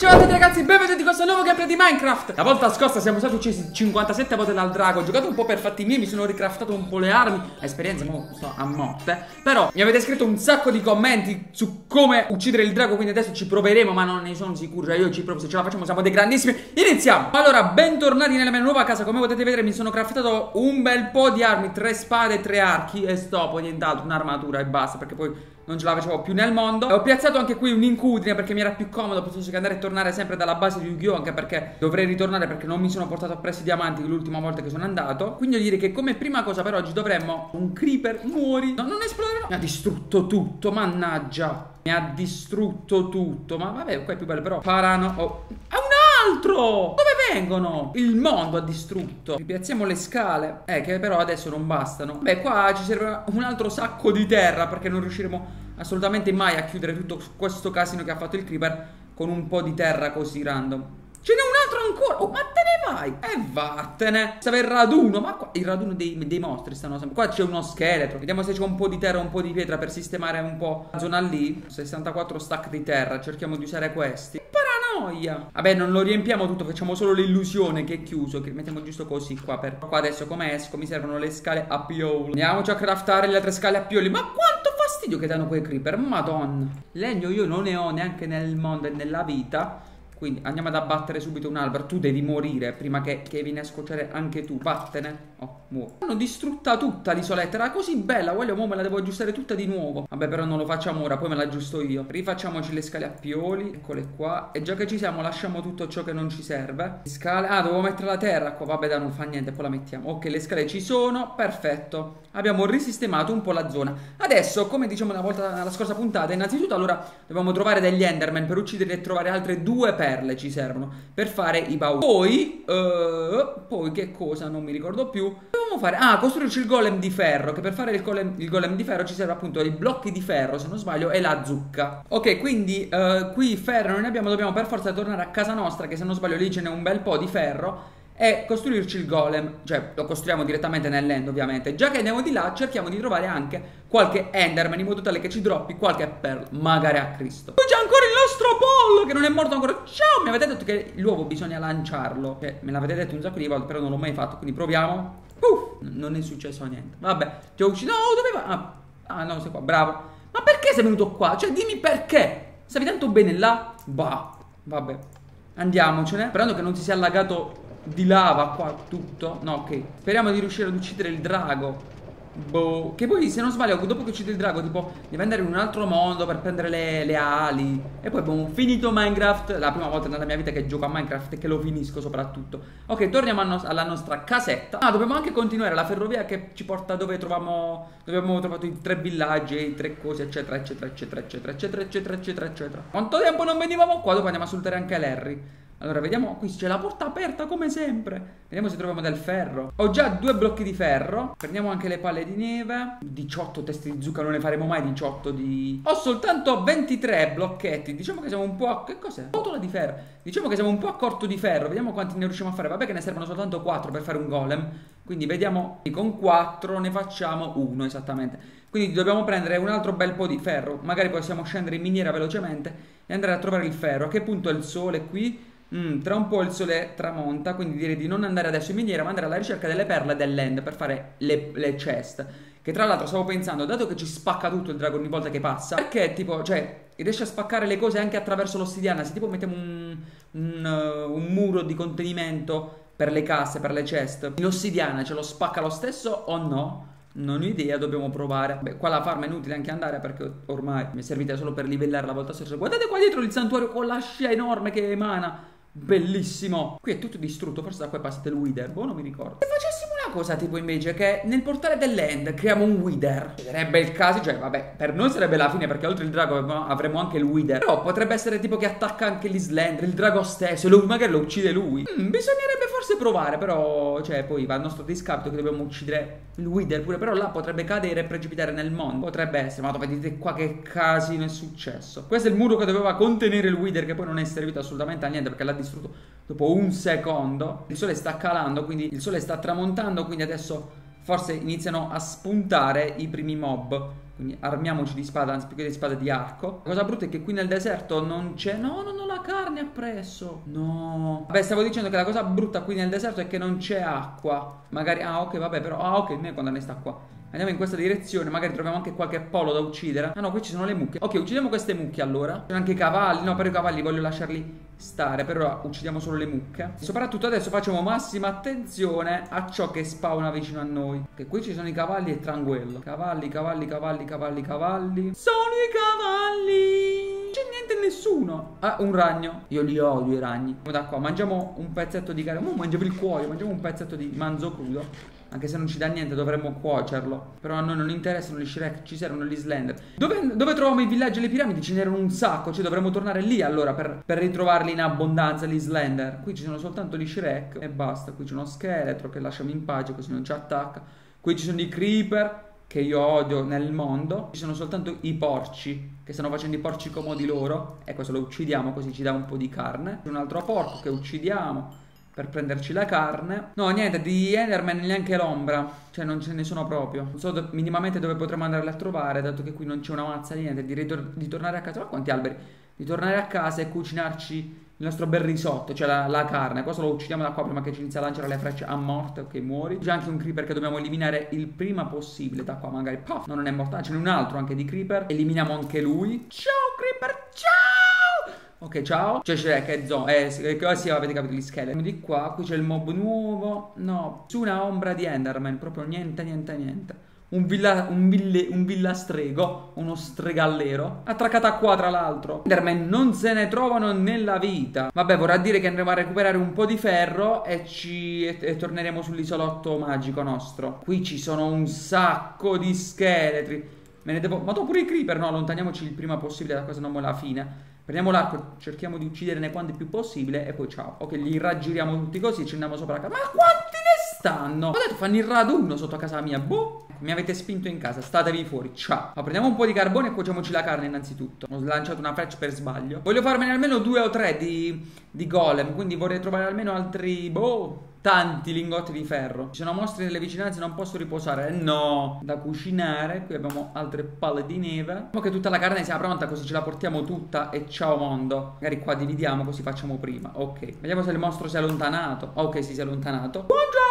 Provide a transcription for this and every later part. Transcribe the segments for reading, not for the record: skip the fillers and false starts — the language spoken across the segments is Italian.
Ciao a tutti ragazzi, benvenuti in questo nuovo gameplay di Minecraft. La volta scorsa siamo stati uccisi 57 volte dal drago. Ho giocato un po' per fatti miei, mi sono ricraftato un po' le armi. Esperienza, mo sto a morte. Però mi avete scritto un sacco di commenti su come uccidere il drago, quindi adesso ci proveremo, ma non ne sono sicuro. Cioè io ci provo, se ce la facciamo siamo dei grandissimi. Iniziamo! Allora, bentornati nella mia nuova casa. Come potete vedere mi sono craftato un bel po' di armi, 3 spade, 3 archi e stop, nient'altro, un'armatura e basta, perché poi non ce la facevo più nel mondo. Ho piazzato anche qui un'incudine perché mi era più comodo, piuttosto che andare e tornare sempre dalla base di Yu-Gi-Oh! Anche perché dovrei ritornare, perché non mi sono portato appresso i diamanti l'ultima volta che sono andato. Quindi voglio dire che come prima cosa per oggi dovremmo... Un creeper, muori! No, non esploro! Mi ha distrutto tutto, mannaggia! Mi ha distrutto tutto. Ma vabbè, qua è più bello però. Parano... Oh. È un altro! Dove vengono? Il mondo ha distrutto. Ripiazziamo le scale. Che però adesso non bastano. Beh, qua ci serve un altro sacco di terra, perché non riusciremo assolutamente mai a chiudere tutto questo casino che ha fatto il creeper con un po' di terra così random. Ce n'è un altro ancora. Oh, ma te ne vai? Vattene. Serve il raduno. Ma qua il raduno dei mostri stanno sempre. Qua c'è uno scheletro. Vediamo se c'è un po' di terra, un po' di pietra per sistemare un po' la zona lì. 64 stack di terra. Cerchiamo di usare questi. Paranoia. Vabbè, non lo riempiamo tutto, facciamo solo l'illusione che è chiuso, che mettiamo giusto così qua per... Qua adesso come esco mi servono le scale a pioli. Andiamoci a craftare le altre scale a pioli. Ma quanto fastidio che danno quei creeper, madonna. Legno io non ne ho neanche nel mondo e nella vita. Quindi andiamo ad abbattere subito un albero. Tu devi morire prima che vieni a scocciare anche tu. Vattene. Oh, muoio. L'hanno distrutta tutta l'isoletta. Era così bella. Voglio, mo me la devo aggiustare tutta di nuovo. Vabbè, però non lo facciamo ora. Poi me la aggiusto io. Rifacciamoci le scale a pioli. Eccole qua. E già che ci siamo, lasciamo tutto ciò che non ci serve. Le scale. Ah, dovevo mettere la terra qua. Vabbè, da non fa niente. Poi la mettiamo. Ok, le scale ci sono. Perfetto. Abbiamo risistemato un po' la zona. Adesso, come diciamo una volta nella scorsa puntata, innanzitutto allora dobbiamo trovare degli enderman per uccidere e trovare altre 2 perle. Ci servono per fare i bauli. Poi che cosa? Non mi ricordo più. Dobbiamo fare... Ah, costruirci il golem di ferro. Che per fare il golem di ferro ci serve appunto i blocchi di ferro, se non sbaglio, e la zucca. Ok, quindi qui ferro non ne abbiamo. Dobbiamo per forza tornare a casa nostra, che se non sbaglio lì ce n'è un bel po' di ferro, e costruirci il golem. Cioè lo costruiamo direttamente nell'end, ovviamente. Già che andiamo di là cerchiamo di trovare anche qualche enderman, in modo tale che ci droppi qualche perla, magari a Cristo. Poi c'è ancora il nostro pollo che non è morto ancora. Ciao, mi avete detto che l'uovo bisogna lanciarlo, cioè, me l'avete detto un sacco di volte, però non l'ho mai fatto. Quindi proviamo. Non è successo niente. Vabbè, ti ho ucciso. No, dove va? Ah no, sei qua, bravo. Ma perché sei venuto qua? Cioè dimmi perché. Stavi tanto bene là. Bah, vabbè, andiamocene. Sperando che non si sia allagato di lava qua tutto. No, ok. Speriamo di riuscire ad uccidere il drago. Boh. Che poi se non sbaglio dopo che uccide il drago tipo deve andare in un altro mondo per prendere le ali. E poi abbiamo finito Minecraft. La prima volta nella mia vita che gioco a Minecraft e che lo finisco soprattutto. Ok, torniamo alla nostra casetta. Ah, dobbiamo anche continuare la ferrovia che ci porta dove abbiamo trovato i 3 villaggi e i 3 cose eccetera eccetera eccetera eccetera eccetera eccetera eccetera eccetera. Quanto tempo non venivamo qua. Dopo andiamo a salutare anche Larry. Allora vediamo, qui c'è la porta aperta come sempre. Vediamo se troviamo del ferro. Ho già 2 blocchi di ferro. Prendiamo anche le palle di neve. 18 testi di zucca, non ne faremo mai 18 di... Ho soltanto 23 blocchetti. Diciamo che siamo un po' a... Che cos'è? Botola di ferro. Diciamo che siamo un po' a corto di ferro. Vediamo quanti ne riusciamo a fare. Vabbè che ne servono soltanto 4 per fare un golem. Quindi vediamo, con 4 ne facciamo 1 esattamente. Quindi dobbiamo prendere un altro bel po' di ferro. Magari possiamo scendere in miniera velocemente e andare a trovare il ferro. A che punto è il sole qui? Tra un po' il sole tramonta, quindi direi di non andare adesso in miniera, ma andare alla ricerca delle perle dell'end per fare le chest. Che tra l'altro stavo pensando, dato che ci spacca tutto il drago ogni volta che passa, perché tipo, cioè, riesce a spaccare le cose anche attraverso l'ossidiana. Se tipo mettiamo un muro di contenimento per le casse, per le chest, l'ossidiana ce lo spacca lo stesso o no? Non ho idea, dobbiamo provare. Beh, qua la farma è inutile anche andare perché ormai mi è servita solo per livellare la volta scorsa. Guardate qua dietro il santuario con la scia enorme che emana. Bellissimo. Qui è tutto distrutto. Forse da qua è passato il wither. Boh, non mi ricordo. Se facessimo una cosa tipo invece che nel portale dell'end creiamo un wither, sarebbe il caso. Cioè vabbè, per noi sarebbe la fine, perché oltre il drago avremo anche il wither. Però potrebbe essere tipo che attacca anche gli slender, il drago stesso, e magari lo uccide lui. Bisognerebbe forse provare. Però cioè poi va al nostro discapito che dobbiamo uccidere il wither pure. Però là potrebbe cadere e precipitare nel mondo. Potrebbe essere. Ma vedete qua che casino è successo. Questo è il muro che doveva contenere il wither, che poi non è servito assolutamente a niente, perché l'ha distrutto dopo un secondo. Il sole sta calando, quindi il sole sta tramontando, quindi adesso forse iniziano a spuntare i primi mob. Quindi armiamoci di spada, anzi più che di spada di arco. La cosa brutta è che qui nel deserto non c'è... No, non ho la carne appresso. No. Vabbè, stavo dicendo che la cosa brutta qui nel deserto è che non c'è acqua. Magari... Ah, ok, vabbè, però... Ah, ok, noi quando ne sta qua. Andiamo in questa direzione, magari troviamo anche qualche polo da uccidere. Ah no, qui ci sono le mucche. Ok, uccidiamo queste mucche allora. C'è anche i cavalli. No, però i cavalli voglio lasciarli stare. Per ora uccidiamo solo le mucche. Soprattutto adesso facciamo massima attenzione a ciò che spawna vicino a noi. Che qui ci sono i cavalli e tranquillo. Cavalli, cavalli, cavalli, cavalli, cavalli. Sono i cavalli. C'è niente, nessuno. Ah, un ragno. Io li odio i ragni. Andiamo da qua, mangiamo un pezzetto di carne. Mangiamo il cuoio, mangiamo un pezzetto di manzo crudo. Anche se non ci dà niente dovremmo cuocerlo. Però a noi non interessano gli Shrek, ci servono gli Slender. Dove troviamo i villaggi e le piramidi? Ce n'erano un sacco, cioè dovremmo tornare lì allora per ritrovarli in abbondanza gli Slender. Qui ci sono soltanto gli Shrek e basta. Qui c'è uno scheletro che lasciamo in pace così non ci attacca. Qui ci sono i Creeper che io odio nel mondo. Ci sono soltanto i porci che stanno facendo i porci comodi loro. E questo lo uccidiamo così ci dà un po' di carne. C'è un altro porco che uccidiamo per prenderci la carne. No, niente, di Enderman neanche l'ombra. Cioè, non ce ne sono proprio. Non so minimamente dove potremmo andarle a trovare, dato che qui non c'è una mazza di niente. Di tornare a casa. Ma quanti alberi? Di tornare a casa e cucinarci il nostro bel risotto, cioè la carne. Cosa lo uccidiamo da qua prima che ci inizia a lanciare le frecce a morte. Ok, muori. C'è anche un creeper che dobbiamo eliminare il prima possibile. Da qua magari... Puff, no, non è morto. Ah, ce n'è un altro anche di creeper. Eliminiamo anche lui. Ciao, creeper, ciao! Ok, ciao. C'è Shrek e Zone. Sì, avete capito, gli scheletri. Di qua, qui c'è il mob nuovo. No, nessuna ombra di Enderman. Proprio niente, niente, niente. Un villa strego. Uno stregallero. Attraccata qua, tra l'altro. Enderman non se ne trovano nella vita. Vabbè, vorrà dire che andremo a recuperare un po' di ferro e torneremo sull'isolotto magico nostro. Qui ci sono un sacco di scheletri. Me ne devo... Ma dopo pure i creeper, no? Allontaniamoci il prima possibile da cosa non mo' la fine. Prendiamo l'arco, cerchiamo di ucciderne quanti più possibile e poi ciao. Ok, li raggiriamo tutti così e ci andiamo sopra la casa. Ma quanti ne stanno? Guardate, fanno il raduno sotto a casa mia, boh. Mi avete spinto in casa, statevi fuori, ciao. Ma prendiamo un po' di carbone e cuociamoci la carne innanzitutto. Ho lanciato una freccia per sbaglio. Voglio farmene almeno 2 o 3 di golem, quindi vorrei trovare almeno altri, boh, tanti lingotti di ferro. Ci sono mostri nelle vicinanze, non posso riposare. No, da cucinare. Qui abbiamo altre palle di neve. Ora che tutta la carne sia pronta, così ce la portiamo tutta e ciao mondo. Magari qua dividiamo, così facciamo prima. Ok, vediamo se il mostro si è allontanato. Ok, si è allontanato. Buongiorno.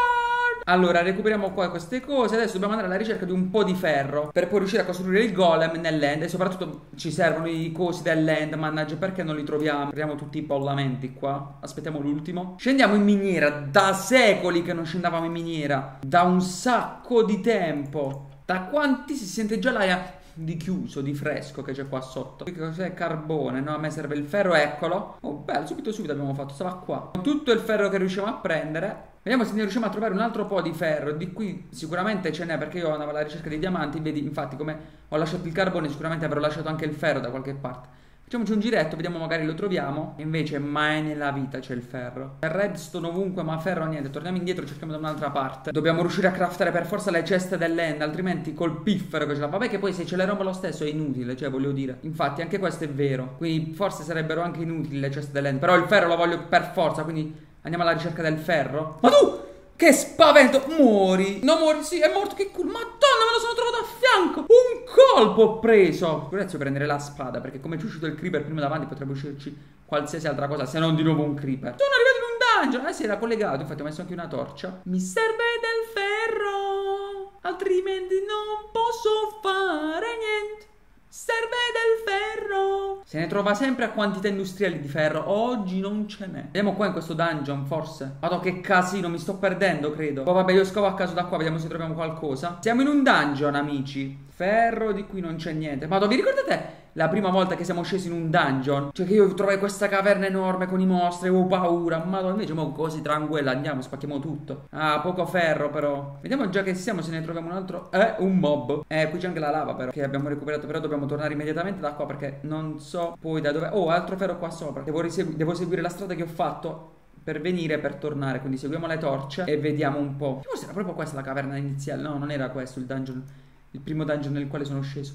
Allora, recuperiamo qua queste cose. Adesso dobbiamo andare alla ricerca di un po' di ferro per poi riuscire a costruire il golem nell'end. E soprattutto ci servono i cosi dell'end. Mannaggia, perché non li troviamo? Troviamo tutti i pollamenti qua. Aspettiamo l'ultimo. Scendiamo in miniera. Da secoli che non scendavamo in miniera. Da un sacco di tempo. Da quanti si sente già l'aria di chiuso, di fresco che c'è qua sotto. Che cos'è? Carbone, no? A me serve il ferro, eccolo. Oh, bello, subito abbiamo fatto, stava qua. Con tutto il ferro che riusciamo a prendere. Vediamo se ne riusciamo a trovare un altro po' di ferro. Di qui sicuramente ce n'è, perché io andavo alla ricerca dei diamanti. Vedi, infatti, come ho lasciato il carbone, sicuramente avrò lasciato anche il ferro da qualche parte. Facciamoci un giretto, vediamo magari lo troviamo. Invece mai nella vita c'è il ferro. C'è redstone ovunque, ma ferro niente. Torniamo indietro, cerchiamo da un'altra parte. Dobbiamo riuscire a craftare per forza le ceste dell'end, altrimenti col piffero che ce l'ha. Vabbè, che poi se ce le rompo lo stesso è inutile, cioè voglio dire. Infatti anche questo è vero. Quindi forse sarebbero anche inutili le ceste dell'end. Però il ferro lo voglio per forza, quindi... Andiamo alla ricerca del ferro. Ma tu! Che spavento! Muori! No, muori, sì, è morto, che culo! Madonna, me lo sono trovato a fianco! Un colpo ho preso! Grazie, prendere la spada, perché come ci è uscito il creeper prima davanti potrebbe uscirci qualsiasi altra cosa, se non di nuovo un creeper. Sono arrivato in un dungeon! Si era collegato, infatti ho messo anche una torcia. Mi serve del ferro, altrimenti non posso fare niente. Serve del ferro. Se ne trova sempre a quantità industriali di ferro. Oggi non ce n'è. Vediamo qua in questo dungeon forse. Madonna, che casino, mi sto perdendo credo. Poi vabbè, io scavo a caso da qua, vediamo se troviamo qualcosa. Siamo in un dungeon amici. Ferro, di qui non c'è niente. Madonna, vi ricordate la prima volta che siamo scesi in un dungeon? Cioè che io trovai questa caverna enorme con i mostri, avevo paura. Madonna, invece mo così tranquilla, andiamo, spacchiamo tutto. Ah, poco ferro però. Vediamo già che siamo se ne troviamo un altro. Un mob. Qui c'è anche la lava però, che abbiamo recuperato. Però dobbiamo tornare immediatamente da qua, perché non so poi da dove... Oh, altro ferro qua sopra. Devo seguire la strada che ho fatto per venire, per tornare. Quindi seguiamo le torce e vediamo un po'. Forse era proprio questa la caverna iniziale. No, non era questo il dungeon, il primo dungeon nel quale sono sceso.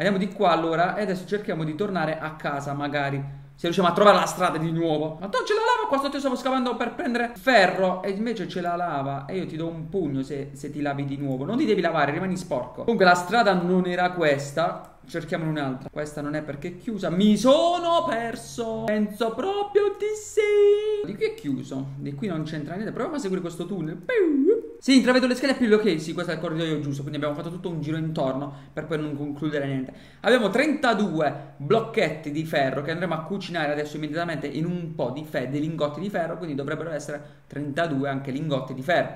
Andiamo di qua allora e adesso cerchiamo di tornare a casa magari. Se riusciamo a trovare la strada di nuovo. Ma non c'è la lava qua sotto, io stavo scavando per prendere ferro e invece c'è la lava. E io ti do un pugno se ti lavi di nuovo. Non ti devi lavare, rimani sporco. Comunque la strada non era questa. Cerchiamone un'altra. Questa non è perché è chiusa. Mi sono perso. Penso proprio di sì. Di qui è chiuso. Di qui non c'entra niente. Proviamo a seguire questo tunnel. Sì, intravedo le scale più. Ok, sì, questo è il corridoio giusto. Quindi abbiamo fatto tutto un giro intorno per poi non concludere niente. Abbiamo 32 blocchetti di ferro che andremo a cucinare adesso immediatamente in un po' di lingotti di ferro. Quindi dovrebbero essere 32 anche lingotti di ferro.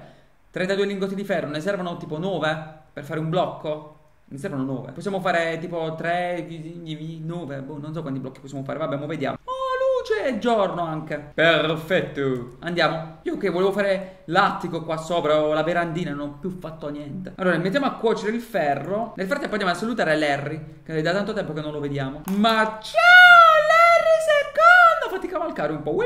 32 lingotti di ferro. Ne servono tipo 9 per fare un blocco. Ne servono 9. Possiamo fare tipo 3, 9, boh, non so quanti blocchi possiamo fare. Vabbè, ma vediamo. Oh, luce e giorno anche. Perfetto. Andiamo. Io che volevo fare l'attico qua sopra o la verandina, non ho più fatto niente. Allora, mettiamo a cuocere il ferro. Nel frattempo andiamo a salutare Larry, che è da tanto tempo che non lo vediamo. Ma ciao Larry secondo! Fatti cavalcare un po'.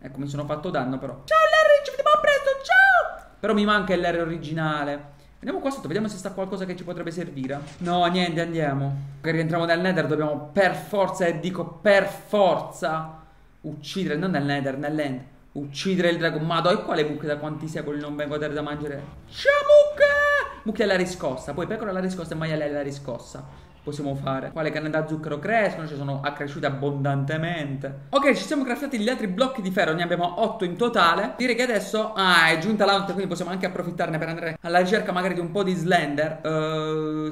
Ecco, mi sono fatto danno però. Ciao Larry, ci vediamo presto, ciao! Però mi manca il Larry originale. Andiamo qua sotto, vediamo se sta qualcosa che ci potrebbe servire. No, niente, andiamo. Che rientriamo dal Nether, dobbiamo per forza, e dico per forza, uccidere, non nel Nether, nell'End, uccidere il drago. Ma dai, qua le mucche da quanti secoli non vengo a dare da mangiare. Ciao mucche! Mucche alla riscossa, poi pecora alla riscossa e maiale alla riscossa. Possiamo fare. Qua le canne da zucchero crescono, ci sono accresciute abbondantemente. Ok, ci siamo craftati gli altri blocchi di ferro, ne abbiamo 8 in totale. Direi che adesso, è giunta la notte, quindi possiamo anche approfittarne per andare alla ricerca magari di un po' di Slender.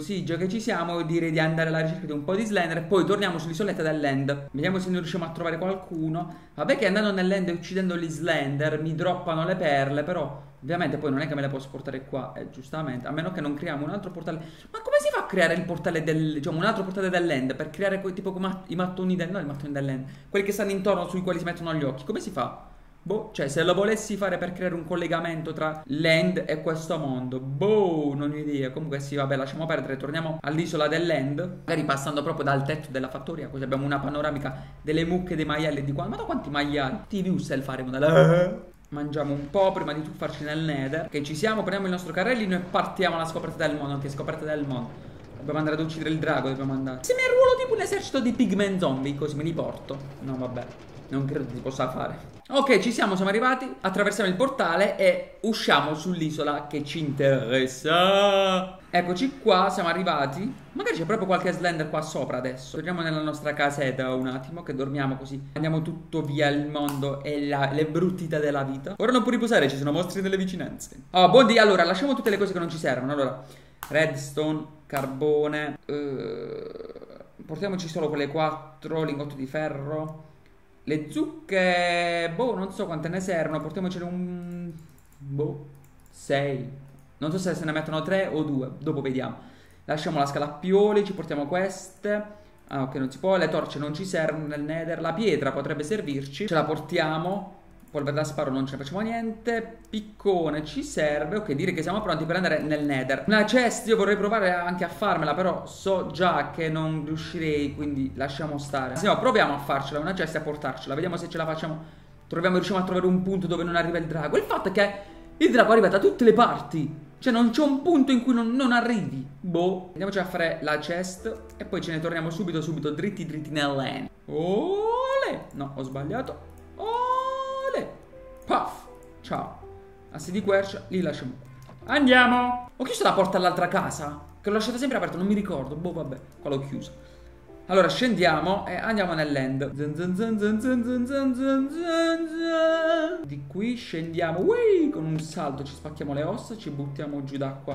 Sì, già che ci siamo, direi di andare alla ricerca di un po' di Slender e poi torniamo sull'isoletta dell'End. Vediamo se noi riusciamo a trovare qualcuno. Vabbè che andando nell'End e uccidendo gli Slender mi droppano le perle, però ovviamente poi non è che me le posso portare qua, giustamente. A meno che non creiamo un altro portale. Ma come si fa a creare il portale del... diciamo un altro portale dell'End? Per creare tipo i mattoni del... no, i mattoni dell'End, quelli che stanno intorno sui quali si mettono gli occhi. Come si fa? Boh, cioè se lo volessi fare per creare un collegamento tra l'End e questo mondo, boh, non ho idea. Comunque sì, vabbè, lasciamo perdere, torniamo all'isola dell'End. Magari passando proprio dal tetto della fattoria, così abbiamo una panoramica delle mucche, dei maiali di qua. Ma da quanti maiali? TV faremo dalla... Mangiamo un po' prima di tuffarci nel Nether. Che ci siamo, prendiamo il nostro carrellino e partiamo alla scoperta del mondo. Anche scoperta del mondo. Dobbiamo andare ad uccidere il drago, dobbiamo andare. Se mi arruolo tipo un esercito di pigmen zombie, così me li porto. No, vabbè, non credo si possa fare. Ok, ci siamo, siamo arrivati. Attraversiamo il portale e usciamo sull'isola che ci interessa. Eccoci qua, siamo arrivati. Magari c'è proprio qualche Slender qua sopra adesso. Torniamo nella nostra casetta un attimo, che dormiamo così andiamo tutto via il mondo e le bruttità della vita. Ora non puoi riposare, ci sono mostri nelle vicinanze. Oh, buon dì, allora, lasciamo tutte le cose che non ci servono. Allora, redstone, carbone, portiamoci solo quelle 4, lingotto di ferro. Le zucche, boh, non so quante ne servono. Portiamocene un... boh, 6. Non so se ne mettono 3 o 2, dopo vediamo. Lasciamo la scala a pioli, ci portiamo queste. Ah, ok, non si può. Le torce non ci servono nel Nether. La pietra potrebbe servirci, ce la portiamo. Polvere da sparo non ce ne facciamo niente. Piccone ci serve. Ok, direi che siamo pronti per andare nel Nether. Una chest io vorrei provare anche a farmela, però so già che non riuscirei, quindi lasciamo stare. Se no proviamo a farcela una chest e a portarcela. Vediamo se ce la facciamo. Riusciamo a trovare un punto dove non arriva il drago. Il fatto è che il drago arriva da tutte le parti. Cioè non c'è un punto in cui non arrivi. Boh. Andiamoci a fare la chest e poi ce ne torniamo subito dritti nell'End. Ole. No, ho sbagliato. Ole. Puff. Ciao. Assi di quercia, li lasciamo. Andiamo. Ho chiuso la porta all'altra casa, che l'ho lasciata sempre aperta, non mi ricordo. Boh, vabbè, qua l'ho chiusa. Allora scendiamo e andiamo nell'End. Di qui scendiamo, ui, con un salto ci spacchiamo le ossa, ci buttiamo giù d'acqua,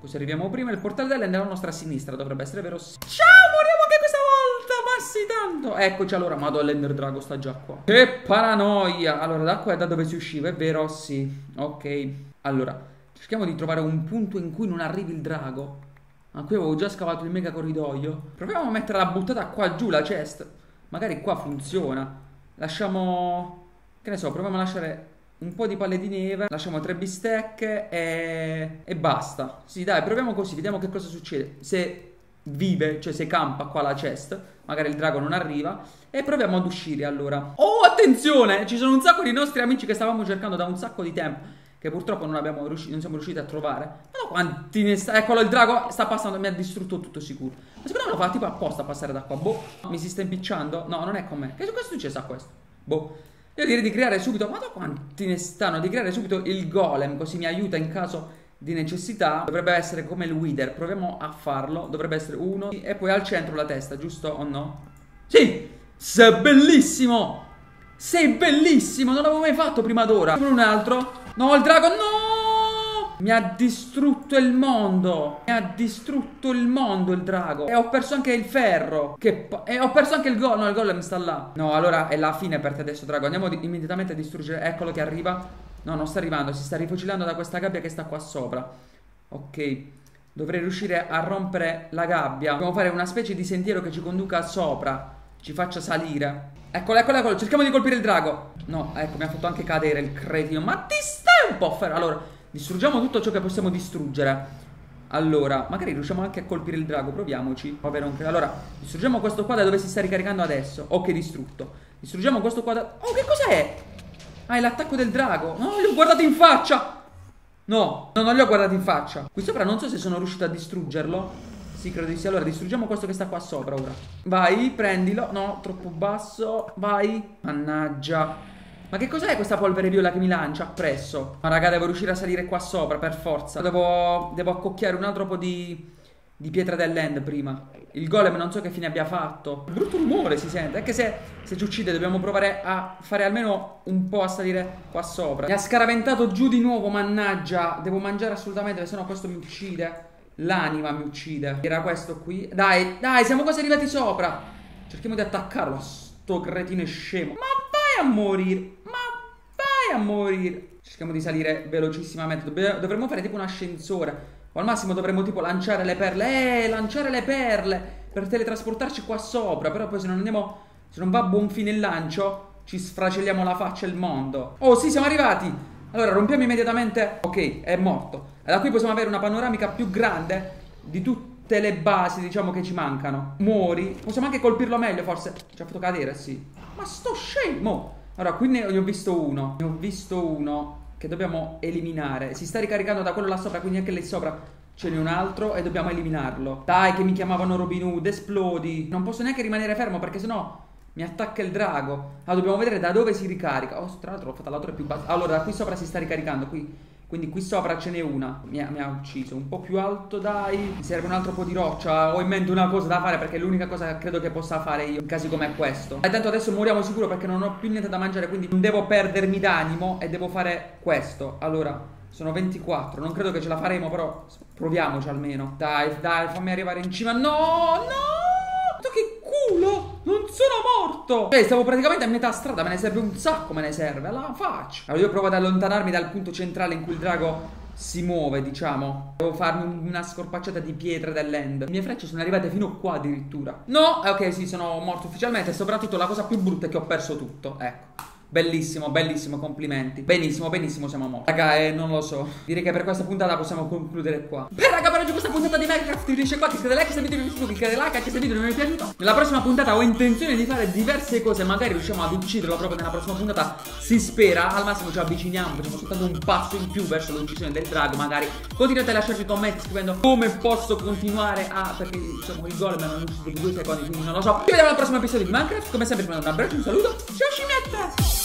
così arriviamo prima. Il portale dell'End è alla nostra sinistra, dovrebbe essere vero. Ciao, moriamo anche questa volta, ma sì tanto. Eccoci allora, madò, l'Ender Drago sta già qua. Che paranoia. Allora da qua è da dove si usciva, è vero, sì. Ok, allora cerchiamo di trovare un punto in cui non arrivi il drago. Ma qui avevo già scavato il mega corridoio. Proviamo a mettere la buttata qua giù, la chest. Magari qua funziona. Lasciamo... che ne so, proviamo a lasciare un po' di palle di neve. Lasciamo 3 bistecche e basta. Sì, dai, proviamo così, vediamo che cosa succede. Se vive, cioè se campa qua la chest, magari il drago non arriva. E proviamo ad uscire allora. Oh, attenzione! Ci sono un sacco di nostri amici che stavamo cercando da un sacco di tempo che purtroppo non siamo riusciti a trovare. Ma quanti ne sta... Eccolo, il drago sta passando, mi ha distrutto tutto sicuro. Ma secondo me lo fa tipo apposta a passare da qua. Boh, mi si sta impicciando. No, non è con me. Che cosa è successo a questo? Boh. Io direi di creare subito, ma da quanti ne stanno, di creare subito il golem, così mi aiuta in caso di necessità. Dovrebbe essere come il wither, proviamo a farlo. Dovrebbe essere uno e poi al centro la testa, giusto o no? Sì! Sei bellissimo! Sei bellissimo! Non l'avevo mai fatto prima d'ora. Come un altro. No, il drago, no! Mi ha distrutto il mondo. Mi ha distrutto il mondo il drago. E ho perso anche il ferro. E ho perso anche il golem. No, il golem sta là. No, allora è la fine per te adesso, drago. Andiamo immediatamente a distruggere. Eccolo che arriva. No, non sta arrivando, si sta rifugilando da questa gabbia che sta qua sopra. Ok, dovrei riuscire a rompere la gabbia. Dobbiamo fare una specie di sentiero che ci conduca sopra, ci faccia salire. Eccolo, eccolo, eccolo, cerchiamo di colpire il drago. No, ecco, mi ha fatto anche cadere il cretino. Ma ti stai un po' fermo. Allora, distruggiamo tutto ciò che possiamo distruggere. Allora, magari riusciamo anche a colpire il drago, proviamoci. Allora, distruggiamo questo qua da dove si sta ricaricando adesso. Ok, distrutto. Distruggiamo questo qua da... Oh, che cos'è? Ah, è l'attacco del drago. No, li ho guardati in faccia. No, no, non li ho guardati in faccia. Qui sopra non so se sono riuscito a distruggerlo. Sì, credo di sì. Allora, distruggiamo questo che sta qua sopra ora. Vai, prendilo. No, troppo basso. Vai. Mannaggia. Ma che cos'è questa polvere viola che mi lancia appresso? Ma raga, devo riuscire a salire qua sopra, per forza. Devo accocchiare un altro po' di pietra dell'end prima. Il golem non so che fine abbia fatto. Brutto rumore si sente. Anche se ci uccide dobbiamo provare a fare almeno un po' a salire qua sopra. Mi ha scaraventato giù di nuovo, mannaggia. Devo mangiare assolutamente, se no questo mi uccide. L'anima mi uccide. Era questo qui. Dai, dai, siamo quasi arrivati sopra. Cerchiamo di attaccarlo, sto cretino scemo. Ma vai a morire. Ma vai a morire. Cerchiamo di salire velocissimamente. Dovremmo fare tipo un ascensore. Al massimo dovremmo tipo lanciare le perle. Lanciare le perle per teletrasportarci qua sopra. Però poi se non andiamo, se non va a buon fine il lancio, ci sfracelliamo la faccia e il mondo. Oh sì, siamo arrivati. Allora rompiamo immediatamente. Ok, è morto. E da qui possiamo avere una panoramica più grande di tutte le basi, diciamo, che ci mancano. Muori. Possiamo anche colpirlo meglio forse. Ci ha fatto cadere, sì. Ma sto scemo. Allora qui ne ho visto uno. Ne ho visto uno che dobbiamo eliminare. Si sta ricaricando da quello là sopra, quindi anche lì sopra ce n'è un altro e dobbiamo eliminarlo. Dai, che mi chiamavano Robin Hood, esplodi. Non posso neanche rimanere fermo perché sennò mi attacca il drago. Allora dobbiamo vedere da dove si ricarica. Oh, tra l'altro l'ho fatta l'altro più basso. Allora da qui sopra si sta ricaricando qui. Quindi qui sopra ce n'è una. Mi ha ucciso. Un po' più alto, dai. Mi serve un altro po' di roccia. Ho in mente una cosa da fare perché è l'unica cosa che credo che possa fare io in casi come questo. E tanto adesso moriamo sicuro perché non ho più niente da mangiare, quindi non devo perdermi d'animo e devo fare questo. Allora, sono 24. Non credo che ce la faremo, però proviamoci almeno. Dai, dai, fammi arrivare in cima. No, no! Che culo! Non sono morto! Cioè, stavo praticamente a metà strada. Me ne serve un sacco, me ne serve la faccia. Allora io provo ad allontanarmi dal punto centrale in cui il drago si muove, diciamo. Devo farmi una scorpacciata di pietra dell'end. Le mie frecce sono arrivate fino qua addirittura. No, ok, sì, sono morto ufficialmente. E soprattutto la cosa più brutta è che ho perso tutto. Ecco. Bellissimo, bellissimo, complimenti. Benissimo, benissimo, siamo morti. Raga, non lo so. Direi che per questa puntata possiamo concludere qua. Beh, raga, per oggi questa puntata di Minecraft finisce qua. Cliccate like se il video vi è piaciuto, cliccate like anche se il video non vi è piaciuto. Nella prossima puntata ho intenzione di fare diverse cose. Magari riusciamo ad ucciderlo proprio nella prossima puntata, si spera. Al massimo ci avviciniamo, facciamo soltanto un passo in più verso l'uccisione del drago. Magari continuate a lasciarci commenti scrivendo come posso continuare a... perché insomma il golem non è uscito di 2 secondi, quindi non lo so. Ci vediamo al prossimo episodio di Minecraft. Come sempre vi mando un abbraccio, un saluto. Ciao scimmiette!